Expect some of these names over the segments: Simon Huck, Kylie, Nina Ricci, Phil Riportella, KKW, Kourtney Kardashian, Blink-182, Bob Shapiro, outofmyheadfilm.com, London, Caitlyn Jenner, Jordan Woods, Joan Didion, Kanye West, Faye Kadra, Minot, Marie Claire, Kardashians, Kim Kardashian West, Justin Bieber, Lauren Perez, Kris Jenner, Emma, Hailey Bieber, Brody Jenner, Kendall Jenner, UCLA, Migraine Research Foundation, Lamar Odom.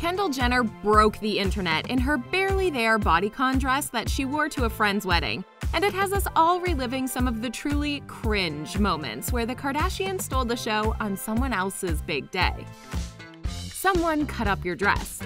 Kendall Jenner broke the internet in her barely there bodycon dress that she wore to a friend's wedding. And it has us all reliving some of the truly cringe moments where the Kardashians stole the show on someone else's big day. Someone cut up your dress.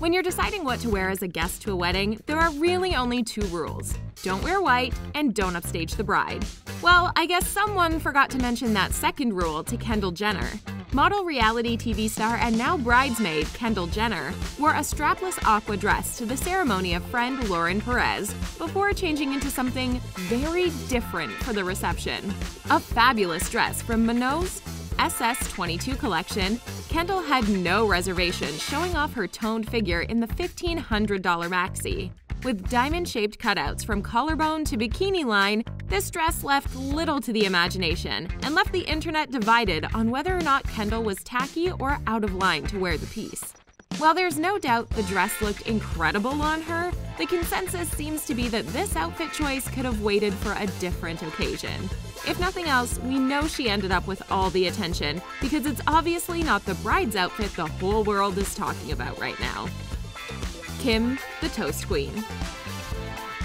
When you're deciding what to wear as a guest to a wedding, there are really only two rules. Don't wear white, and don't upstage the bride. Well, I guess someone forgot to mention that second rule to Kendall Jenner. Model reality TV star and now bridesmaid Kendall Jenner wore a strapless aqua dress to the ceremony of friend Lauren Perez before changing into something very different for the reception. A fabulous dress from Minot's SS22 collection, Kendall had no reservations showing off her toned figure in the $1,500 maxi. With diamond-shaped cutouts from collarbone to bikini line, this dress left little to the imagination and left the internet divided on whether or not Kendall was tacky or out of line to wear the piece. While there's no doubt the dress looked incredible on her, the consensus seems to be that this outfit choice could have waited for a different occasion. If nothing else, we know she ended up with all the attention because it's obviously not the bride's outfit the whole world is talking about right now. Kim, the Toast Queen.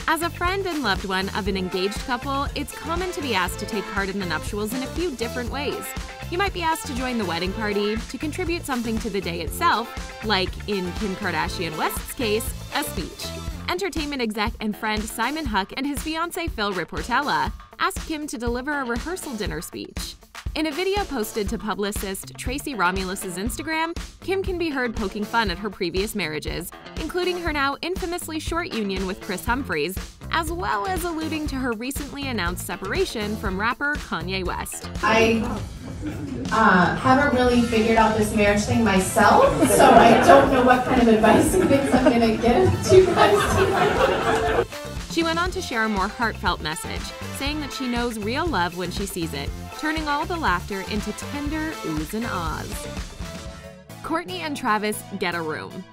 As a friend and loved one of an engaged couple, it's common to be asked to take part in the nuptials in a few different ways. You might be asked to join the wedding party, to contribute something to the day itself, like in Kim Kardashian West's case, a speech. Entertainment exec and friend Simon Huck and his fiancée Phil Riportella asked Kim to deliver a rehearsal dinner speech. In a video posted to publicist Tracy Romulus's Instagram, Kim can be heard poking fun at her previous marriages, including her now infamously short union with Chris Humphreys, as well as alluding to her recently announced separation from rapper Kanye West. I haven't really figured out this marriage thing myself, so I don't know what kind of advice and things I'm going to give to you guys. She went on to share a more heartfelt message, saying that she knows real love when she sees it, turning all the laughter into tender oohs and ahs. Kourtney and Travis get a room.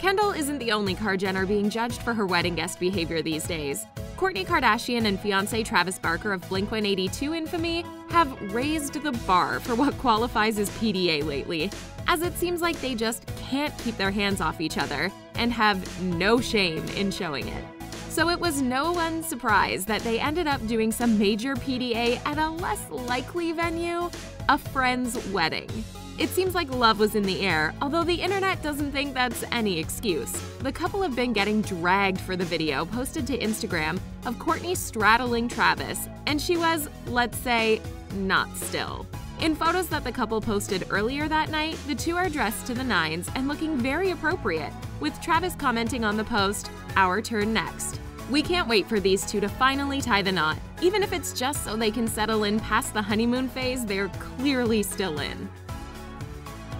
Kendall isn't the only KarJenner being judged for her wedding guest behavior these days. Kourtney Kardashian and fiancé Travis Barker of Blink-182 infamy have raised the bar for what qualifies as PDA lately, as it seems like they just can't keep their hands off each other and have no shame in showing it. So it was no one's surprise that they ended up doing some major PDA at a less likely venue, a friend's wedding. It seems like love was in the air, although the internet doesn't think that's any excuse. The couple have been getting dragged for the video posted to Instagram of Kourtney straddling Travis, and she was, let's say, not still. In photos that the couple posted earlier that night, the two are dressed to the nines and looking very appropriate, with Travis commenting on the post, "Our turn next." We can't wait for these two to finally tie the knot, even if it's just so they can settle in past the honeymoon phase they're clearly still in.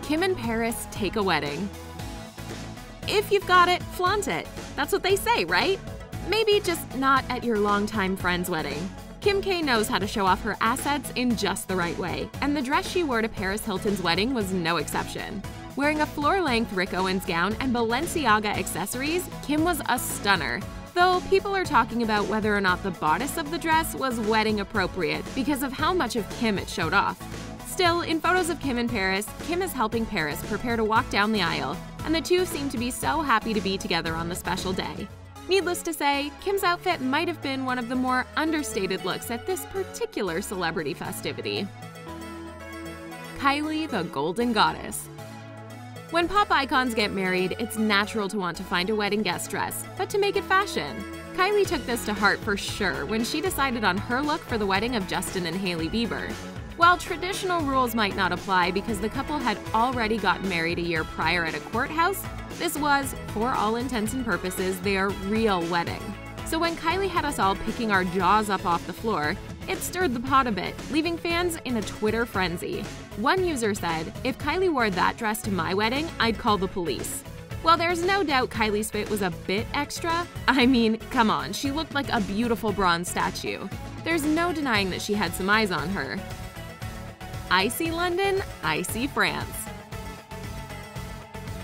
Kim and Paris take a wedding. If you've got it, flaunt it. That's what they say, right? Maybe just not at your longtime friend's wedding. Kim K knows how to show off her assets in just the right way, and the dress she wore to Paris Hilton's wedding was no exception. Wearing a floor-length Rick Owens gown and Balenciaga accessories, Kim was a stunner, though people are talking about whether or not the bodice of the dress was wedding appropriate because of how much of Kim it showed off. Still, in photos of Kim and Paris, Kim is helping Paris prepare to walk down the aisle, and the two seem to be so happy to be together on the special day. Needless to say, Kim's outfit might have been one of the more understated looks at this particular celebrity festivity. Kylie, the Golden Goddess. When pop icons get married, it's natural to want to find a wedding guest dress, but to make it fashion. Kylie took this to heart for sure when she decided on her look for the wedding of Justin and Hailey Bieber. While traditional rules might not apply because the couple had already gotten married a year prior at a courthouse, this was, for all intents and purposes, their real wedding. So when Kylie had us all picking our jaws up off the floor, it stirred the pot a bit, leaving fans in a Twitter frenzy. One user said, "If Kylie wore that dress to my wedding, I'd call the police." While there's no doubt Kylie's fit was a bit extra, I mean, come on, she looked like a beautiful bronze statue. There's no denying that she had some eyes on her. Icy London, icy France.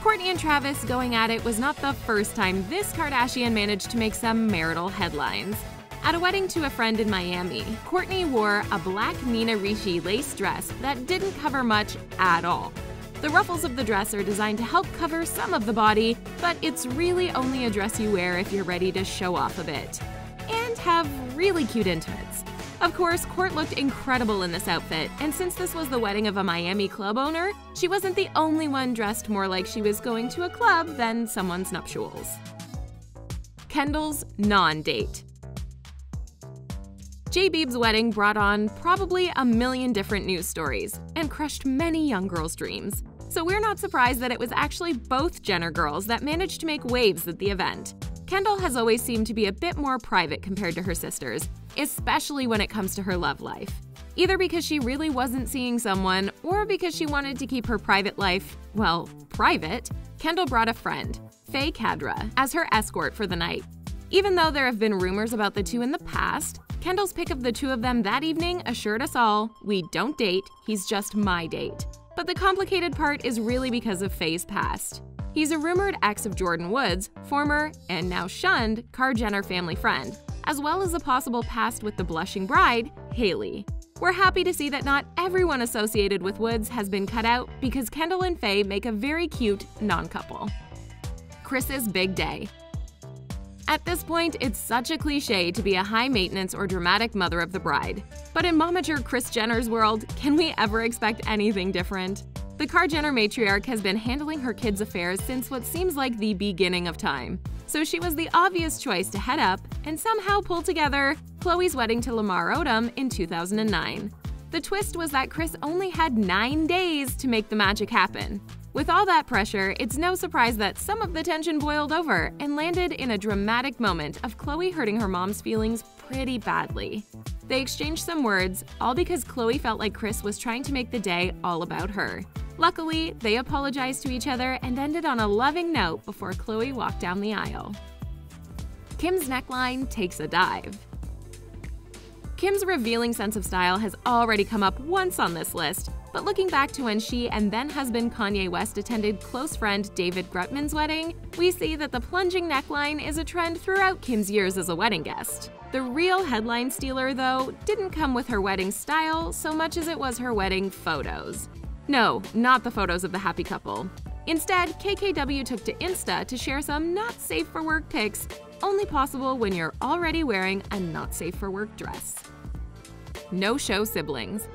Kourtney and Travis going at it was not the first time this Kardashian managed to make some marital headlines. At a wedding to a friend in Miami, Kourtney wore a black Nina Ricci lace dress that didn't cover much at all. The ruffles of the dress are designed to help cover some of the body, but it's really only a dress you wear if you're ready to show off a bit. And have really cute intimates. Of course, Kourt looked incredible in this outfit, and since this was the wedding of a Miami club owner, she wasn't the only one dressed more like she was going to a club than someone's nuptials. Kendall's non-date. J-Beeb's wedding brought on probably a million different news stories and crushed many young girls' dreams. So we're not surprised that it was actually both Jenner girls that managed to make waves at the event. Kendall has always seemed to be a bit more private compared to her sisters, especially when it comes to her love life. Either because she really wasn't seeing someone or because she wanted to keep her private life, well, private, Kendall brought a friend, Faye Kadra, as her escort for the night. Even though there have been rumors about the two in the past, Kendall's pick of the two of them that evening assured us all, we don't date, he's just my date. But the complicated part is really because of Faye's past. He's a rumored ex of Jordan Woods, former, and now shunned, KarJenner family friend, as well as a possible past with the blushing bride, Hailey. We're happy to see that not everyone associated with Woods has been cut out because Kendall and Faye make a very cute non-couple. Chris's big day. At this point, it's such a cliche to be a high-maintenance or dramatic mother of the bride. But in momager Kris Jenner's world, can we ever expect anything different? The KarJenner matriarch has been handling her kids' affairs since what seems like the beginning of time, so she was the obvious choice to head up and somehow pull together Khloe's wedding to Lamar Odom in 2009. The twist was that Kris only had 9 days to make the magic happen. With all that pressure, it's no surprise that some of the tension boiled over and landed in a dramatic moment of Khloe hurting her mom's feelings pretty badly. They exchanged some words, all because Khloe felt like Kris was trying to make the day all about her. Luckily, they apologized to each other and ended on a loving note before Khloe walked down the aisle. Kim's neckline takes a dive. Kim's revealing sense of style has already come up once on this list, but looking back to when she and then-husband Kanye West attended close friend David Grutman's wedding, we see that the plunging neckline is a trend throughout Kim's years as a wedding guest. The real headline stealer, though, didn't come with her wedding style so much as it was her wedding photos. No, not the photos of the happy couple. Instead, KKW took to Insta to share some not-safe-for-work pics, only possible when you're already wearing a not-safe-for-work dress. No-show siblings.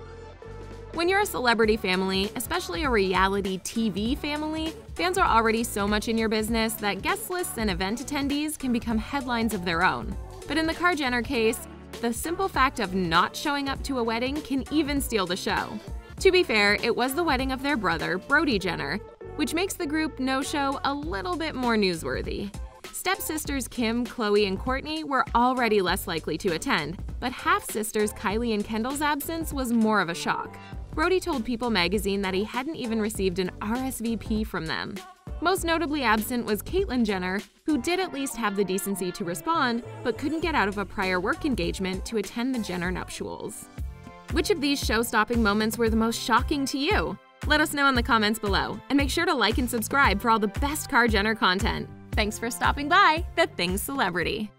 When you're a celebrity family, especially a reality TV family, fans are already so much in your business that guest lists and event attendees can become headlines of their own. But in the KarJenner case, the simple fact of not showing up to a wedding can even steal the show. To be fair, it was the wedding of their brother, Brody Jenner, which makes the group no-show a little bit more newsworthy. Stepsisters Kim, Khloe, and Kourtney were already less likely to attend, but half-sisters Kylie and Kendall's absence was more of a shock. Brody told People magazine that he hadn't even received an RSVP from them. Most notably absent was Caitlyn Jenner, who did at least have the decency to respond, but couldn't get out of a prior work engagement to attend the Jenner nuptials. Which of these show-stopping moments were the most shocking to you? Let us know in the comments below, and make sure to like and subscribe for all the best KarJenner content. Thanks for stopping by The Things Celebrity.